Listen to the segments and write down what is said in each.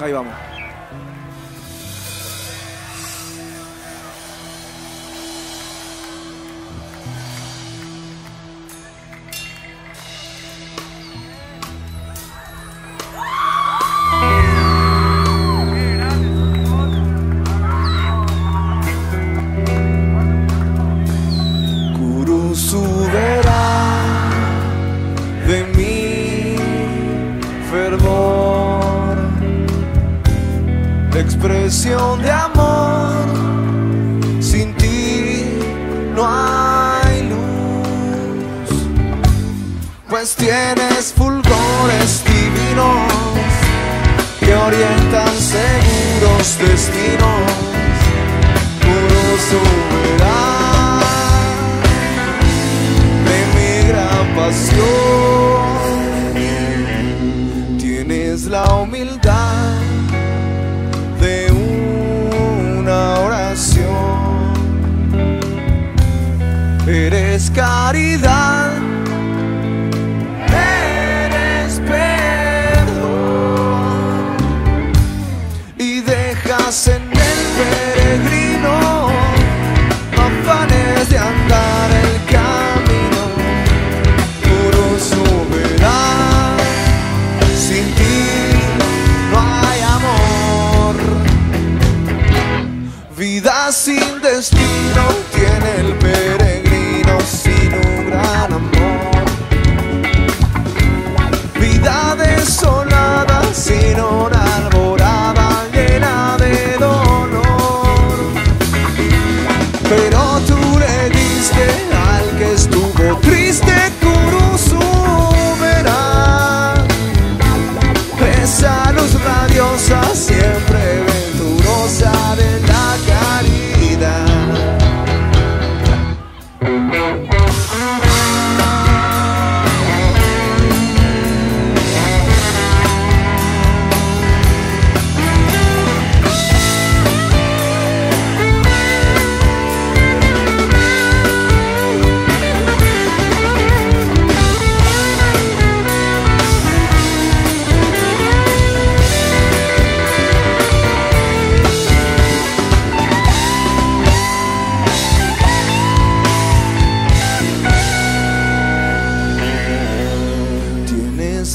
Ahí vamos. Expresión de amor, sin ti no hay luz, pues tienes fulgores divinos que orientan seguros destinos. Puro soberano de mi gran pasión, tienes la humildad de una oración. Eres caridad, eres perdón, y dejas en el peregrino afanes de andar el camino. Puro soberano, sin ti no hay amor. Vida sin destino tiene el peregrino sin un gran amor. Vida desolada, sin una alborada llena de dolor. Pero tú le diste al que estuvo triste, Gurú soberano. Esa luz radiosa, siempre venturosa de la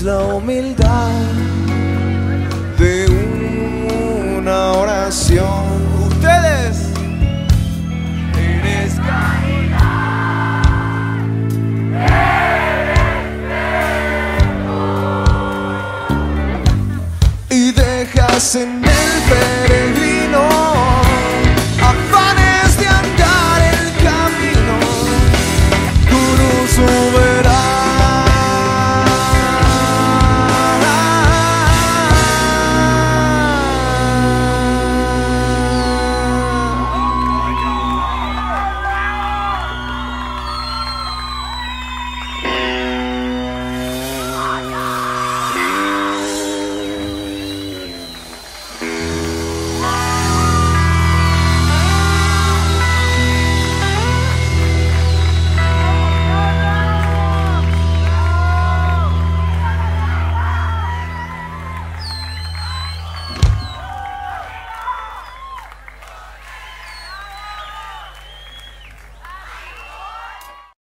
la humildad de una oración. Ustedes, eres caridad, eres perdón, y dejas en